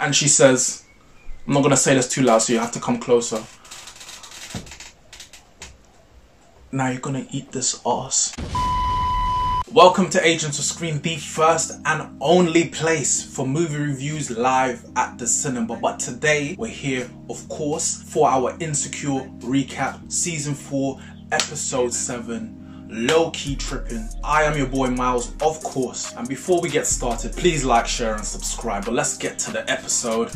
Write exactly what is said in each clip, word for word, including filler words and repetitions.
and she says, I'm not going to say this too loud, so you have to come closer. Now you're going to eat this ass. Welcome to Agents of S C R E E N, the first and only place for movie reviews live at the cinema. But today we're here, of course, for our Insecure recap, season four, episode seven, low-key tripping. I am your boy Miles, of course. And before we get started, please like, share, and subscribe. But let's get to the episode.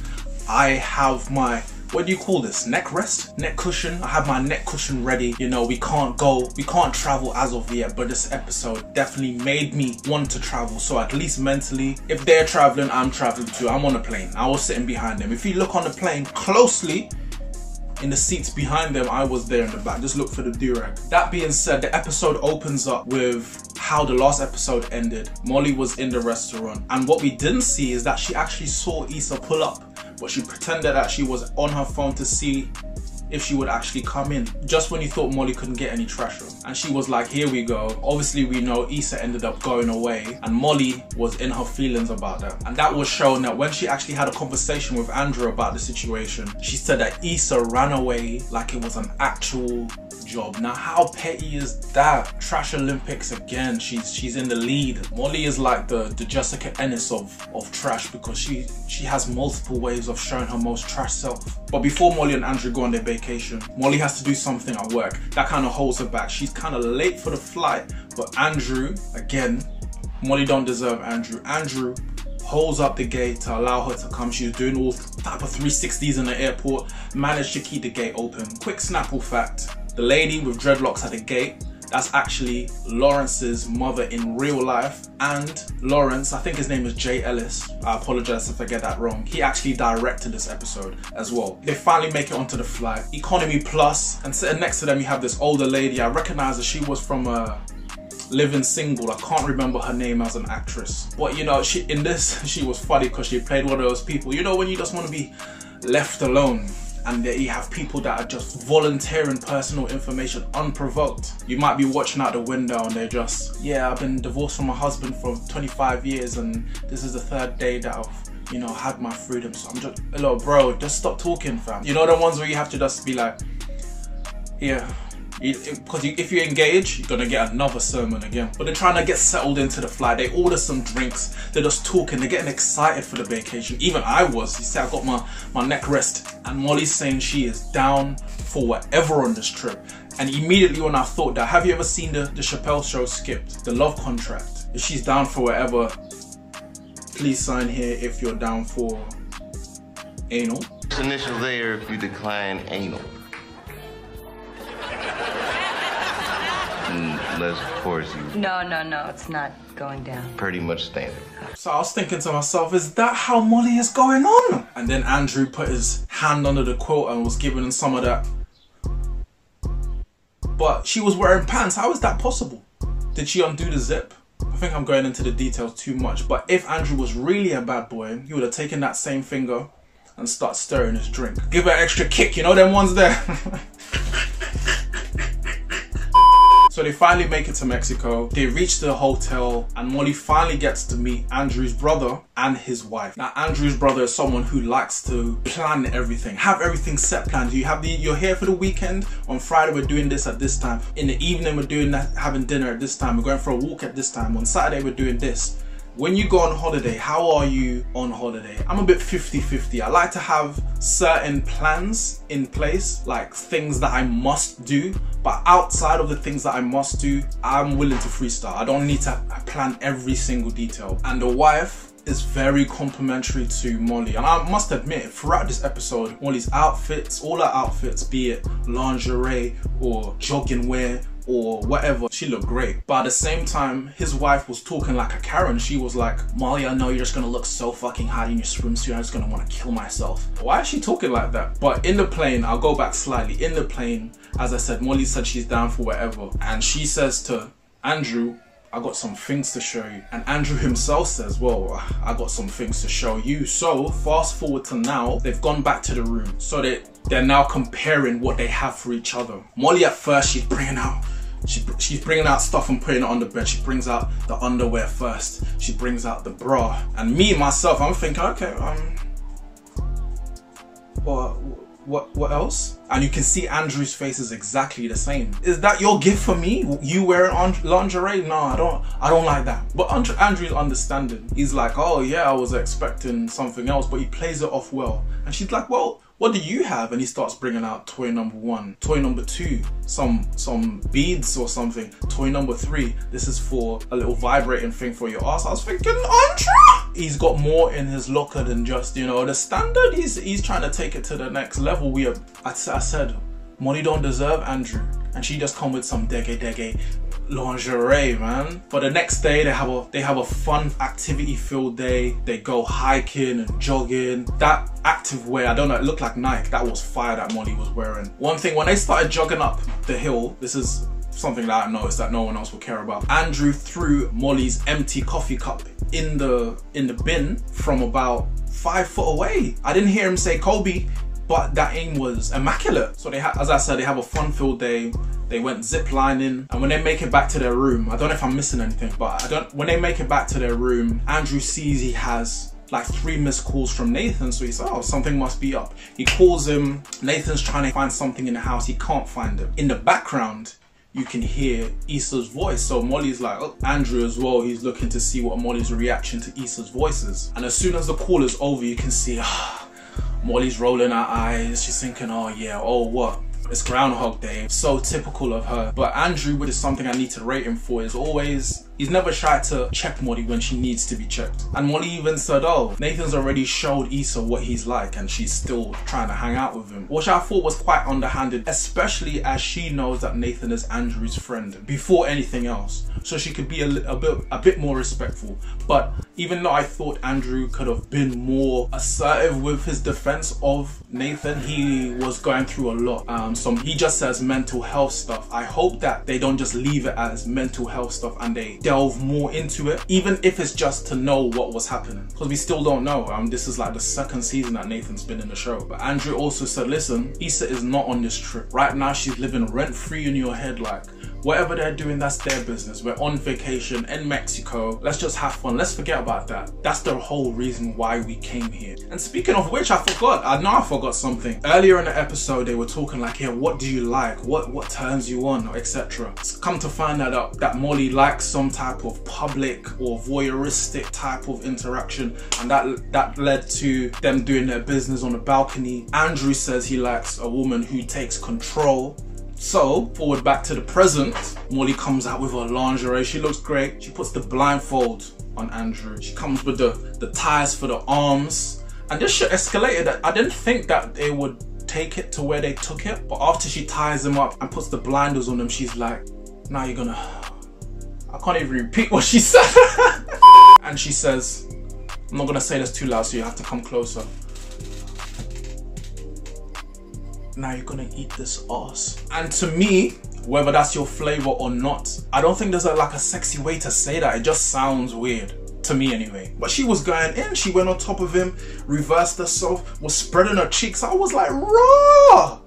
I have my... what do you call this? Neck rest? Neck cushion? I have my neck cushion ready. You know, we can't go, we can't travel as of yet, but this episode definitely made me want to travel. So at least mentally, if they're traveling, I'm traveling too. I'm on a plane. I was sitting behind them. If you look on the plane closely, in the seats behind them, I was there in the back. Just look for the durag. That being said, the episode opens up with how the last episode ended. Molly was in the restaurant, and what we didn't see is that she actually saw Issa pull up. But she pretended that she was on her phone to see if she would actually come in. Just when you thought Molly couldn't get any trasher. And she was like, here we go. Obviously we know Issa ended up going away and Molly was in her feelings about that. And that was shown that when she actually had a conversation with Andrew about the situation, she said that Issa ran away like it was an actual job. Now how petty is that? Trash Olympics again. She's she's in the lead. Molly is like the, the Jessica Ennis of, of trash because she, she has multiple ways of showing her most trash self. But before Molly and Andrew go on their vacation, Molly has to do something at work. That kind of holds her back. She's kind of late for the flight. But Andrew, again, Molly don't deserve Andrew. Andrew holds up the gate to allow her to come. She was doing all type of three sixties in the airport. Managed to keep the gate open. Quick Snapple fact. The lady with dreadlocks at the gate, that's actually Lawrence's mother in real life. And Lawrence, I think his name is Jay Ellis. I apologize if I get that wrong. He actually directed this episode as well. They finally make it onto the flight. Economy Plus, and sitting next to them, you have this older lady. I recognize that she was from a Living Single. I can't remember her name as an actress. But you know, she in this, she was funny because she played one of those people. You know, when you just want to be left alone. And that you have people that are just volunteering personal information unprovoked. You might be watching out the window and they're just, yeah, I've been divorced from my husband for twenty-five years and this is the third day that I've, you know, had my freedom. So I'm just, hello bro, just stop talking, fam. You know the ones where you have to just be like, yeah. Because if you engage, you're gonna get another sermon again. But they're trying to get settled into the flight. They order some drinks. They're just talking. They're getting excited for the vacation. Even I was. You see, I got my, my neck rest. And Molly's saying she is down for whatever on this trip. And immediately when I thought that, have you ever seen the, the Chappelle Show skipped? The Love Contract. If she's down for whatever, please sign here if you're down for anal. Initial there if you decline anal. Unless, of course, you... No, no, no, it's not going down. Pretty much standard. So I was thinking to myself, is that how Molly is going on? And then Andrew put his hand under the quilt and was giving him some of that. But she was wearing pants. How is that possible? Did she undo the zip? I think I'm going into the details too much. But if Andrew was really a bad boy, he would have taken that same finger and start stirring his drink. Give her an extra kick, you know them ones there? So they finally make it to Mexico. They reach the hotel and Molly finally gets to meet Andrew's brother and his wife. Now Andrew's brother is someone who likes to plan everything, have everything set planned. You have the, you're here for the weekend. On Friday we're doing this at this time. In the evening we're doing that, having dinner at this time. We're going for a walk at this time. On Saturday we're doing this. When you go on holiday, how are you on holiday? I'm a bit fifty fifty. I like to have certain plans in place, like things that I must do. But outside of the things that I must do, I'm willing to freestyle. I don't need to plan every single detail. And the wife is very complimentary to Molly. And I must admit, throughout this episode, Molly's outfits, all her outfits, be it lingerie or jogging wear, or whatever, she looked great. But at the same time, his wife was talking like a Karen. She was like, Molly, I know you're just gonna look so fucking hot in your swimsuit. I'm just gonna wanna kill myself. Why is she talking like that? But in the plane, I'll go back slightly. In the plane, as I said, Molly said she's down for whatever. And she says to Andrew, I got some things to show you. And Andrew himself says, well, I got some things to show you. So fast forward to now, they've gone back to the room. So they, they're now comparing what they have for each other. Molly at first, she's bringing out, She, she's bringing out stuff and putting it on the bed. She brings out the underwear first. She brings out the bra. And me, myself, I'm thinking, okay, um, or what what else? And you can see Andrew's face is exactly the same. Is that your gift for me? You wearing lingerie? No, I don't. I don't like that. But Andrew's understanding. He's like, oh yeah, I was expecting something else, but he plays it off well. And she's like, well, what do you have? And he starts bringing out toy number one, toy number two, some some beads or something. Toy number three, this is for a little vibrating thing for your ass. I was thinking, Andrew, he's got more in his locker than just, you know, the standard. He's he's trying to take it to the next level. We have, I, I said, Molly don't deserve Andrew, and she just come with some dege dege lingerie, man. But the next day they have a they have a fun activity filled day. They go hiking and jogging. That active wear, I don't know, it looked like Nike. That was fire that Molly was wearing. One thing, when they started jogging up the hill, this is something that I noticed that no one else will care about. Andrew threw Molly's empty coffee cup in the in the bin from about five foot away. I didn't hear him say Kobe, but that aim was immaculate. So they ha as I said, they have a fun-filled day. They went zip lining, and when they make it back to their room, I don't know if I'm missing anything, but I don't. When they make it back to their room, Andrew sees he has like three missed calls from Nathan. So he said, oh, something must be up. He calls him. Nathan's trying to find something in the house. He can't find it. In the background, you can hear Issa's voice. So Molly's like, oh, Andrew as well, he's looking to see what Molly's reaction to Issa's voice is. And as soon as the call is over, you can see, ah, Molly's rolling her eyes. She's thinking, oh yeah, oh what? It's Groundhog Day. So typical of her. But Andrew, which is something I need to rate him for, is always, he's never shy to check Molly when she needs to be checked. And Molly even said, oh, Nathan's already showed Issa what he's like, and she's still trying to hang out with him. Which I thought was quite underhanded, especially as she knows that Nathan is Andrew's friend before anything else. So she could be a, a, bit, a bit more respectful. But even though I thought Andrew could have been more assertive with his defense of Nathan, he was going through a lot. Um, some, he just says mental health stuff. I hope that they don't just leave it as mental health stuff and they delve more into it, even if it's just to know what was happening. Because we still don't know. Um, this is like the second season that Nathan's been in the show. But Andrew also said, listen, Issa is not on this trip. Right now, she's living rent-free in your head, like, whatever they're doing, that's their business. We're on vacation in Mexico. Let's just have fun. Let's forget about that. That's the whole reason why we came here. And speaking of which, I forgot. I know I forgot something. Earlier in the episode, they were talking like, yeah, what do you like? What what turns you on, et cetera. It's come to find that out that Molly likes some type of public or voyeuristic type of interaction. And that, that led to them doing their business on the balcony. Andrew says he likes a woman who takes control. So, forward back to the present, Molly comes out with her lingerie. She looks great. She puts the blindfold on Andrew. She comes with the, the ties for the arms. And this shit escalated. I didn't think that they would take it to where they took it. But after she ties them up and puts the blinders on them, she's like, now you're gonna... I can't even repeat what she said. And she says, I'm not gonna say this too loud, so you have to come closer. Now you're gonna eat this ass. And to me, whether that's your flavor or not, I don't think there's a, like a sexy way to say that. It just sounds weird to me anyway. But she was going in, she went on top of him, reversed herself, was spreading her cheeks. I was like, raw.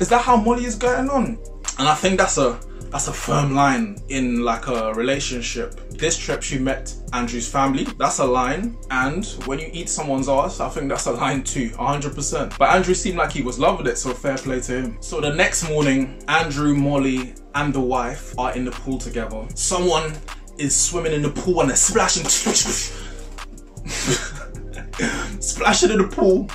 Is that how Molly is going on? And I think that's a that's a firm line in like a relationship. This trip she met Andrew's family, that's a line. And when you eat someone's ass, I think that's a line too, one hundred percent. But Andrew seemed like he was loving it, so fair play to him. So the next morning, Andrew, Molly, and the wife are in the pool together. Someone is swimming in the pool and they're splashing. Splashing in the pool.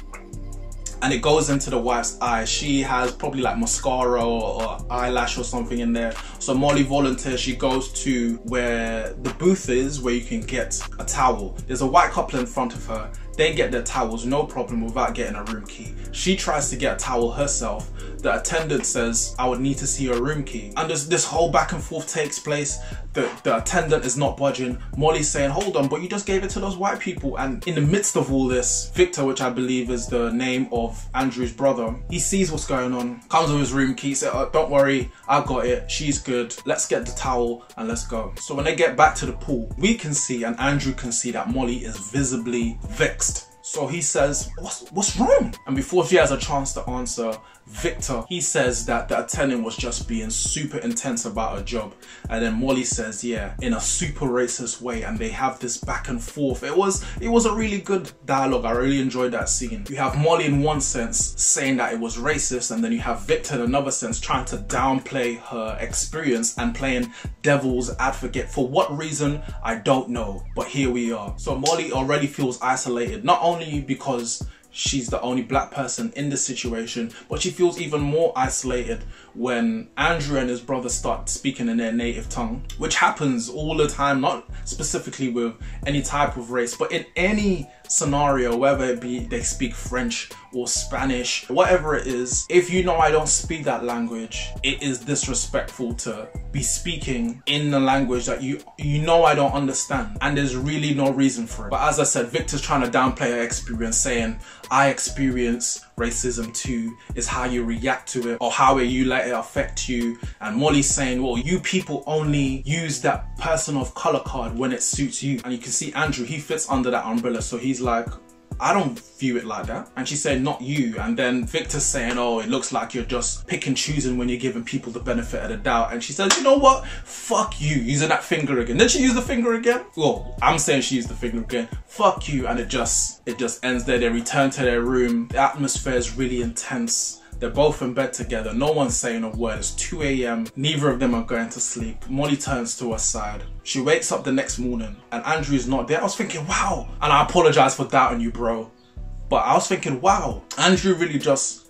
And it goes into the wife's eye. She has probably like mascara or, or eyelash or something in there. So Molly volunteers, she goes to where the booth is, where you can get a towel. There's a white couple in front of her. They get their towels, no problem, without getting a room key. She tries to get a towel herself. The attendant says, I would need to see your room key. And this, this whole back and forth takes place. The, the attendant is not budging. Molly's saying, hold on, but you just gave it to those white people. And in the midst of all this, Victor, which I believe is the name of Andrew's brother, he sees what's going on, comes with his room key, says, oh, don't worry, I got it, she's good. Let's get the towel and let's go. So when they get back to the pool, we can see and Andrew can see that Molly is visibly vexed. So he says, what's, what's wrong? And before she has a chance to answer, Victor, he says that the attendant was just being super intense about her job. And then Molly says, yeah, in a super racist way. And they have this back and forth. It was, it was a really good dialogue. I really enjoyed that scene. You have Molly in one sense saying that it was racist. And then you have Victor in another sense trying to downplay her experience and playing devil's advocate. For what reason, I don't know. But here we are. So Molly already feels isolated, not only because she's the only black person in this situation, but she feels even more isolated when Andrew and his brother start speaking in their native tongue, which happens all the time, not specifically with any type of race, but in any scenario, whether it be they speak French or Spanish, whatever it is. If you know I don't speak that language, it is disrespectful to be speaking in the language that you you know I don't understand, and there's really no reason for it. But as I said, Victor's trying to downplay her experience, saying, I experience racism too, is how you react to it or how you let it affect you. And Molly's saying, well, you people only use that person of color card when it suits you. And you can see Andrew, he fits under that umbrella, so he's like, I don't view it like that. And she said, not you. And then Victor's saying, oh, it looks like you're just pick and choosing when you're giving people the benefit of the doubt. And she says, you know what? Fuck you. Using that finger again. Did she use the finger again? Well, I'm saying she used the finger again. Fuck you. And it just, it just ends there. They return to their room. The atmosphere is really intense. They're both in bed together. No one's saying a word. It's two A M Neither of them are going to sleep. Molly turns to her side. She wakes up the next morning and Andrew's not there. I was thinking, wow. And I apologize for doubting you, bro. But I was thinking, wow. Andrew really just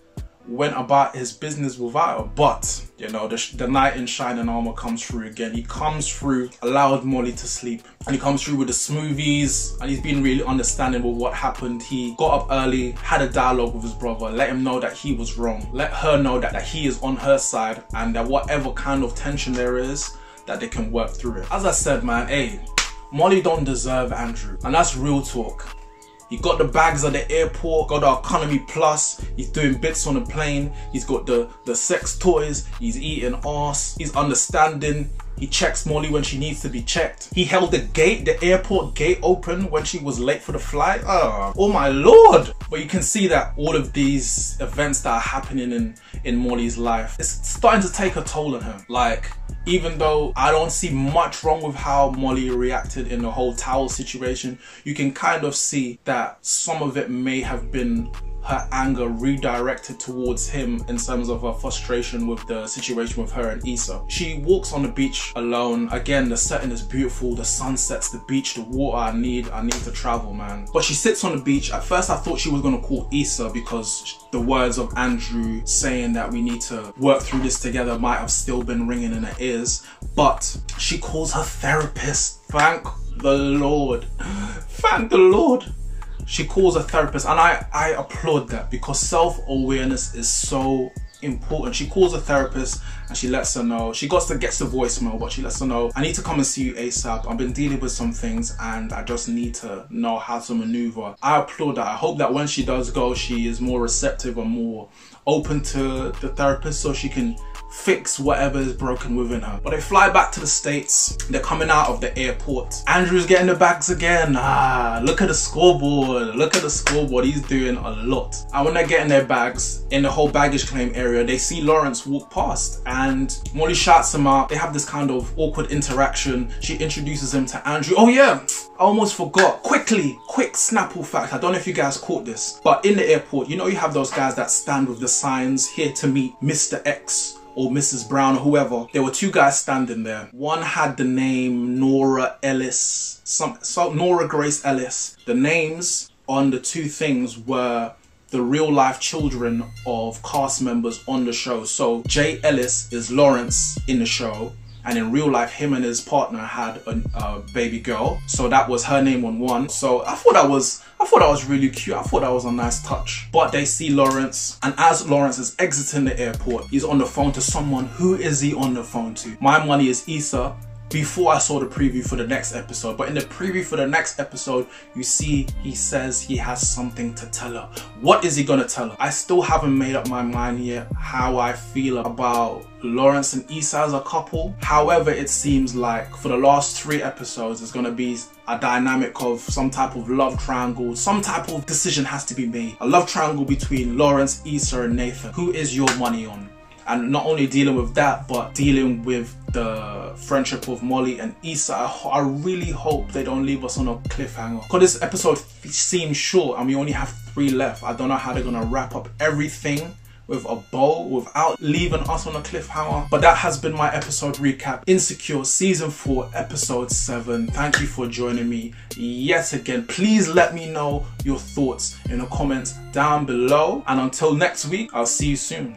went about his business without her. But, you know, the, the knight in shining armor comes through again. He comes through, allowed Molly to sleep. And he comes through with the smoothies. And he's been really understanding with what happened. He got up early, had a dialogue with his brother, let him know that he was wrong. Let her know that, that he is on her side and that whatever kind of tension there is, that they can work through it. As I said, man, hey, Molly don't deserve Andrew. And that's real talk. He got the bags at the airport, got the economy plus, he's doing bits on the plane, he's got the, the sex toys, he's eating ass, he's understanding, he checks Molly when she needs to be checked. He held the gate, the airport gate open when she was late for the flight. Oh, oh my Lord. But you can see that all of these events that are happening in, in Molly's life, it's starting to take a toll on her. Like, even though I don't see much wrong with how Molly reacted in the whole towel situation, you can kind of see that some of it may have been her anger redirected towards him in terms of her frustration with the situation with her and Issa. She walks on the beach alone. Again, the setting is beautiful. The sun sets, the beach, the water. I need, I need to travel, man. But she sits on the beach. At first, I thought she was gonna call Issa because the words of Andrew saying that we need to work through this together might have still been ringing in her ears. But she calls her therapist. Thank the Lord. Thank the Lord. She calls a therapist, and I, I applaud that because self-awareness is so important. She calls a therapist and she lets her know. She got to gets the voicemail, but she lets her know, I need to come and see you ASAP. I've been dealing with some things and I just need to know how to maneuver. I applaud that. I hope that when she does go, she is more receptive and more open to the therapist so she can fix whatever is broken within her. But they fly back to the States. They're coming out of the airport. Andrew's getting the bags again. Ah, look at the scoreboard. Look at the scoreboard. He's doing a lot. And when they're getting their bags in the whole baggage claim area, they see Lawrence walk past and Molly shouts him out. They have this kind of awkward interaction. She introduces him to Andrew. Oh yeah, I almost forgot. Quickly, quick Snapple fact. I don't know if you guys caught this, but in the airport, you know you have those guys that stand with the signs, here to meet Mister X or Missus Brown or whoever. There were two guys standing there. One had the name Nora Ellis, some, some Nora Grace Ellis. The names on the two things were the real life children of cast members on the show. So Jay Ellis is Lawrence in the show, and in real life, him and his partner had a, a baby girl. So that was her name on one. So I thought that was, I thought that was really cute. I thought that was a nice touch. But they see Lawrence, and as Lawrence is exiting the airport, he's on the phone to someone. Who is he on the phone to? My money is Issa. before I saw the preview for the next episode. But in the preview for the next episode, you see he says he has something to tell her. What is he gonna tell her? I still haven't made up my mind yet how I feel about Lawrence and Issa as a couple. However, it seems like for the last three episodes, there's gonna be a dynamic of some type of love triangle. Some type of decision has to be made. A love triangle between Lawrence, Issa, and Nathan. Who is your money on? And not only dealing with that, but dealing with the friendship of Molly and Issa. I, I really hope they don't leave us on a cliffhanger. Because this episode seems short and we only have three left. I don't know how they're gonna wrap up everything with a bow without leaving us on a cliffhanger. But that has been my episode recap. Insecure season four episode seven. Thank you for joining me yet again. Please let me know your thoughts in the comments down below. And until next week, I'll see you soon.